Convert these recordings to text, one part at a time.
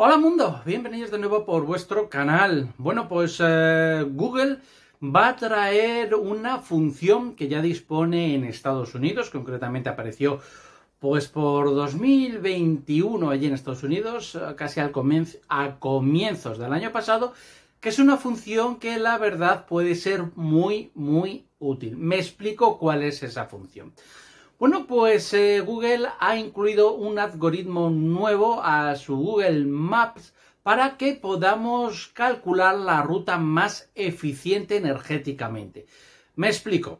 Hola mundo, bienvenidos de nuevo por vuestro canal. Bueno, pues Google va a traer una función que ya dispone en Estados Unidos, concretamente apareció pues por 2021 allí en Estados Unidos, casi a comienzos del año pasado, que es una función que la verdad puede ser muy útil. Me explico cuál es esa función. Bueno, pues Google ha incluido un algoritmo nuevo a su Google Maps para que podamos calcular la ruta más eficiente energéticamente. Me explico.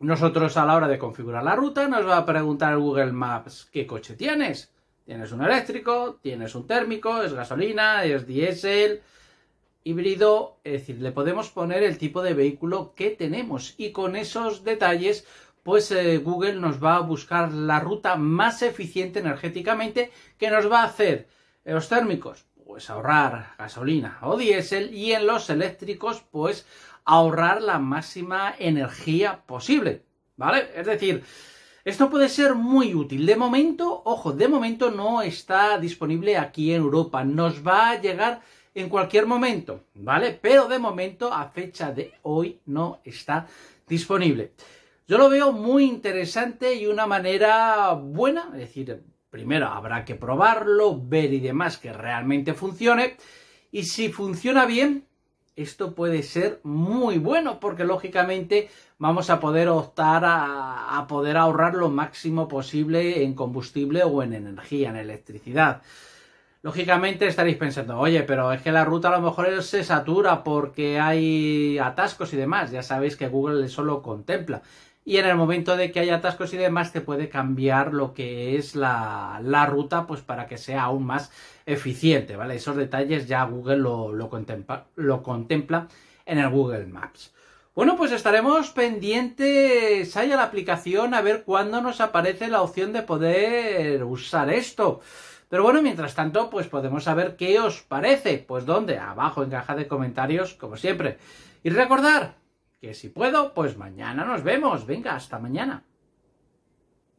Nosotros a la hora de configurar la ruta nos va a preguntar Google Maps ¿qué coche tienes? ¿Tienes un eléctrico? ¿Tienes un térmico? ¿Es gasolina? ¿Es diésel? ¿Híbrido? Es decir, le podemos poner el tipo de vehículo que tenemos y con esos detalles pues Google nos va a buscar la ruta más eficiente energéticamente que nos va a hacer en los térmicos, pues ahorrar gasolina o diésel y en los eléctricos, pues ahorrar la máxima energía posible, ¿vale? Es decir, esto puede ser muy útil. De momento, ojo, de momento no está disponible aquí en Europa, nos va a llegar en cualquier momento, ¿vale? Pero de momento, a fecha de hoy, no está disponible. Yo lo veo muy interesante y una manera buena, es decir, primero habrá que probarlo, ver y demás que realmente funcione, y si funciona bien, esto puede ser muy bueno, porque lógicamente vamos a poder optar a poder ahorrar lo máximo posible en combustible o en energía, en electricidad. Lógicamente estaréis pensando, oye, pero es que la ruta a lo mejor se satura porque hay atascos y demás, ya sabéis que Google eso lo contempla. Y en el momento de que haya atascos y demás te puede cambiar lo que es la ruta pues para que sea aún más eficiente, ¿vale? Esos detalles ya Google lo contempla en el Google Maps. Bueno, pues estaremos pendientes ahí a la aplicación a ver cuándo nos aparece la opción de poder usar esto. Pero bueno, mientras tanto, pues podemos saber qué os parece. Pues ¿dónde? Abajo en caja de comentarios, como siempre. Y recordar que si puedo, pues mañana nos vemos. Venga, hasta mañana.